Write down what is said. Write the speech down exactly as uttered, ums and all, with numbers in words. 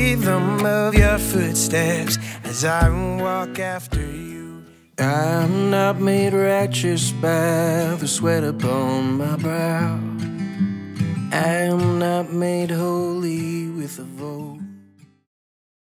rhythm of your footsteps as I walk after you. I'm not made righteous by the sweat upon my brow. I am not made holy with a vow.